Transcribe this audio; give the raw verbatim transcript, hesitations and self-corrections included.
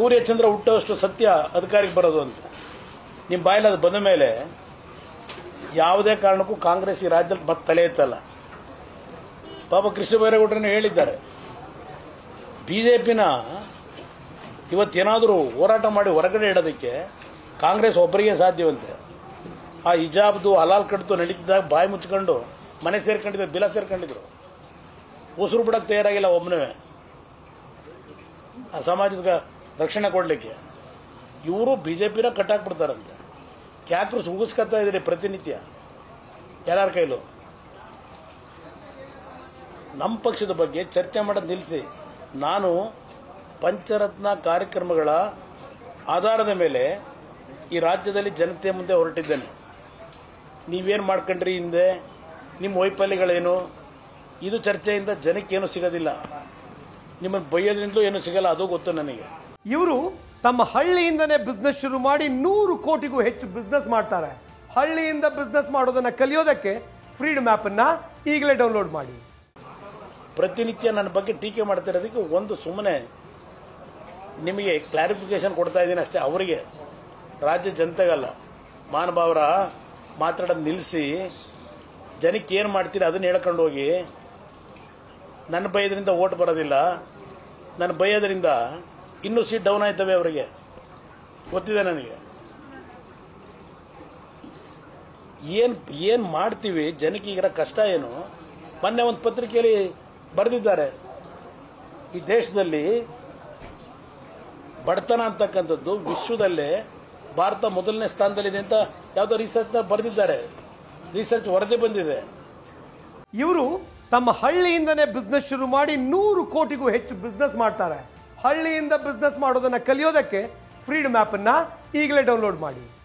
ಸೂರ್ಯಚಂದ್ರ ಹುಟ್ಟುವಷ್ಟು ಸತ್ಯ ಅಧಿಕಾರಕ್ಕೆ ಬರೋದು ಅಂತ ನಿಮ್ಮ ಬಾಯಲ್ಲಿ ಅದು ಬಂದ ಮೇಲೆ ಯಾವುದೇ ಕಾರಣಕ್ಕೂ ಕಾಂಗ್ರೆಸ್ ಈ ರಾಜ್ಯದಲ್ಲಿ ಮತ್ತೆ ತಲೆ ಎತ್ತಲ್ಲ. ಪಾಪ ಕೃಷ್ಣ ಬೈರೇಗೌಡರನ್ನು ಹೇಳಿದ್ದಾರೆ, ಬಿಜೆಪಿನ ಇವತ್ತೇನಾದರೂ ಹೋರಾಟ ಮಾಡಿ ಹೊರಗಡೆ ಇಡೋದಕ್ಕೆ ಕಾಂಗ್ರೆಸ್ ಒಬ್ಬರಿಗೆ ಸಾಧ್ಯವಂತೆ. ಆ ಹಿಜಾಬ್ದು ಹಲಾಲ್ ಕಟ್ದು ನಡೀತಿದ್ದಾಗ ಬಾಯಿ ಮುಚ್ಕೊಂಡು ಮನೆ ಸೇರ್ಕೊಂಡಿದ್ರು, ಬಿಲ ಸೇರ್ಕೊಂಡಿದ್ರು, ಉಸಿರು ಬಿಡಕ್ಕೆ ತಯಾರಾಗಿಲ್ಲ ಒಬ್ಬನೇ ಆ ಸಮಾಜದ ರಕ್ಷಣೆ ಕೊಡಲಿಕ್ಕೆ. ಇವರು ಬಿಜೆಪಿನ ಕಟ್ಟಾಕ್ಬಿಡ್ತಾರಂತೆ. ಕ್ಯಾಕ್ರಸ್ ಉಗಿಸ್ಕೊತಾ ಇದ್ದೀರಿ ಪ್ರತಿನಿತ್ಯ ಯಾರ ಕೈಲೂ. ನಮ್ಮ ಪಕ್ಷದ ಬಗ್ಗೆ ಚರ್ಚೆ ಮಾಡೋದು ನಿಲ್ಲಿಸಿ. ನಾನು ಪಂಚರತ್ನ ಕಾರ್ಯಕ್ರಮಗಳ ಆಧಾರದ ಮೇಲೆ ಈ ರಾಜ್ಯದಲ್ಲಿ ಜನತೆ ಮುಂದೆ ಹೊರಟಿದ್ದೇನೆ. ನೀವೇನು ಮಾಡ್ಕೊಂಡ್ರಿ ಹಿಂದೆ, ನಿಮ್ಮ ವೈಫಲ್ಯಗಳೇನು, ಇದು ಚರ್ಚೆಯಿಂದ ಜನಕ್ಕೇನು ಸಿಗೋದಿಲ್ಲ, ನಿಮ್ಮನ್ನು ಬೈಯೋದ್ರಿಂದಲೂ ಏನು ಸಿಗಲ್ಲ, ಅದು ಗೊತ್ತು ನನಗೆ. ಇವರು ತಮ್ಮ ಹಳ್ಳಿಯಿಂದನೇ ಬಿಸ್ನೆಸ್ ಶುರು ಮಾಡಿ ನೂರು ಕೋಟಿಗೂ ಹೆಚ್ಚು ಬಿಸ್ನೆಸ್ ಮಾಡ್ತಾರೆ. ಹಳ್ಳಿಯಿಂದ ಬಿಸ್ನೆಸ್ ಮಾಡೋದನ್ನು ಕಲಿಯೋದಕ್ಕೆ ಫ್ರೀಡಮ್ ಆ್ಯಪನ್ನು ಈಗಲೇ ಡೌನ್ಲೋಡ್ ಮಾಡಿ. ಪ್ರತಿನಿತ್ಯ ನನ್ನ ಬಗ್ಗೆ ಟೀಕೆ ಮಾಡ್ತಿರೋದಕ್ಕೆ ಒಂದು ಸುಮ್ಮನೆ ನಿಮಗೆ ಕ್ಲಾರಿಫಿಕೇಶನ್ ಕೊಡ್ತಾ ಇದ್ದೀನಿ ಅಷ್ಟೇ, ಅವರಿಗೆ, ರಾಜ್ಯ ಜನತೆಗಲ್ಲ. ಮಾನಭಾವರ ಮಾತಾಡೋದು ನಿಲ್ಲಿಸಿ, ಜನಕ್ಕೆ ಏನು ಮಾಡ್ತೀರಿ ಅದನ್ನು ಹೇಳ್ಕೊಂಡು ಹೋಗಿ. ನನ್ನ ಬೈಯೋದ್ರಿಂದ ಓಟ್ ಬರೋದಿಲ್ಲ, ನನ್ನ ಬೈಯೋದ್ರಿಂದ ಇನ್ನೂ ಸೀಟ್ ಡೌನ್ ಆಯ್ತವೆ ಅವರಿಗೆ, ಗೊತ್ತಿದೆ ನನಗೆ. ಏನು ಏನು ಮಾಡ್ತೀವಿ ಜನಕ್ಕೆ ಈಗಿರೋ ಕಷ್ಟ ಏನು. ಮೊನ್ನೆ ಒಂದು ಪತ್ರಿಕೆಯಲ್ಲಿ ಬರೆದಿದ್ದಾರೆ, ಈ ದೇಶದಲ್ಲಿ ಬಡತನ ಅಂತಕ್ಕಂಥದ್ದು ವಿಶ್ವದಲ್ಲೇ ಭಾರತ ಮೊದಲನೇ ಸ್ಥಾನದಲ್ಲಿದೆ ಅಂತ ಯಾವುದೋ ರಿಸರ್ಚ್ನ ಬರೆದಿದ್ದಾರೆ. ರಿಸರ್ಚ್ ವರದಿ ಬಂದಿದೆ. ಇವರು ತಮ್ಮ ಹಳ್ಳಿಯಿಂದನೇ ಬಿಸ್ನೆಸ್ ಶುರು ಮಾಡಿ ನೂರು ಕೋಟಿಗೂ ಹೆಚ್ಚು ಬಿಸ್ನೆಸ್ ಮಾಡ್ತಾರೆ. ಹಳ್ಳಿಯಿಂದ ಬಿಸ್ನೆಸ್ ಮಾಡೋದನ್ನು ಕಲಿಯೋದಕ್ಕೆ ಫ್ರೀಡಮ್ ಆ್ಯಪನ್ನು ಈಗಲೇ ಡೌನ್ಲೋಡ್ ಮಾಡಿ.